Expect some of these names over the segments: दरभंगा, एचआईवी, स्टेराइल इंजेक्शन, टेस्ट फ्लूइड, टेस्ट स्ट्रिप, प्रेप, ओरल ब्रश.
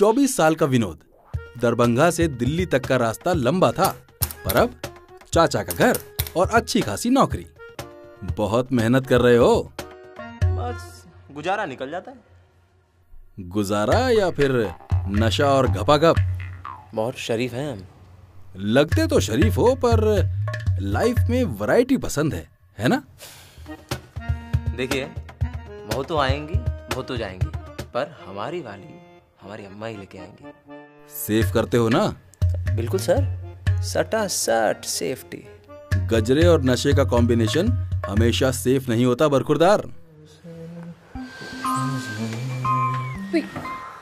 24 साल का विनोद। दरभंगा से दिल्ली तक का रास्ता लंबा था, पर अब चाचा का घर और अच्छी खासी नौकरी। बहुत मेहनत कर रहे हो? बस गुजारा निकल जाता है। गुजारा या फिर नशा और घपाघप? बहुत शरीफ हैं हम। लगते तो शरीफ हो, पर लाइफ में वैरायटी पसंद है ना? देखिए, बहुत तो आएंगी, बहुत तो जाएंगी, पर हमारी वाली हमारी अम्मा ही लेके आएंगी। सेफ करते हो ना? बिल्कुल सर, सटा सट सेफ्टी। गजरे और नशे का कॉम्बिनेशन हमेशा सेफ नहीं होता बरखुरदार।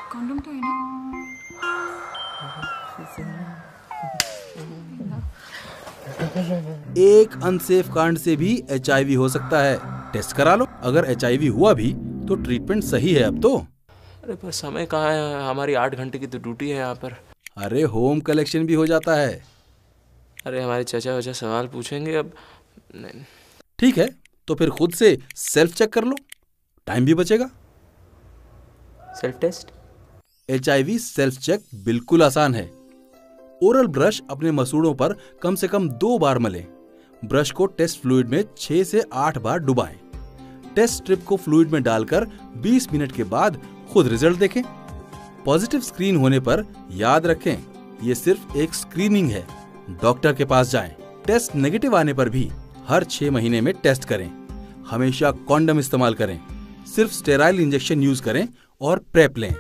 कॉन्डम तो है ना? एक अनसेफ कांड से भी एचआईवी हो सकता है। टेस्ट करा लो, अगर एचआईवी हुआ भी तो ट्रीटमेंट सही है अब तो। अरे पर समय कहाँ है, हमारी 8 घंटे की तो ड्यूटी है यहाँ पर। अरे होम कलेक्शन भी हो जाता है। अरे हमारे चाचा वचा सवाल पूछेंगे अब। ठीक है, तो फिर खुद से सेल्फ चेक कर लो, टाइम भी बचेगा। Self test? एचआईवी self check बिल्कुल आसान है। ओरल ब्रश अपने मसूड़ों पर कम से कम 2 बार मलें। ब्रश को टेस्ट फ्लूइड में 6 से 8 बार डुबाएं। टेस्ट स्ट्रिप को फ्लूइड में डालकर 20 मिनट के बाद खुद रिजल्ट देखें। पॉजिटिव स्क्रीन होने पर याद रखें, ये सिर्फ एक स्क्रीनिंग है, डॉक्टर के पास जाएं। टेस्ट नेगेटिव आने पर भी हर 6 महीने में टेस्ट करें। हमेशा कॉन्डम इस्तेमाल करें, सिर्फ स्टेराइल इंजेक्शन यूज करें और प्रेप लें।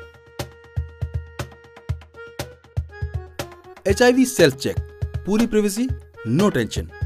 एचआईवी सेल्फ चेक, पूरी प्राइवेसी, नो टेंशन।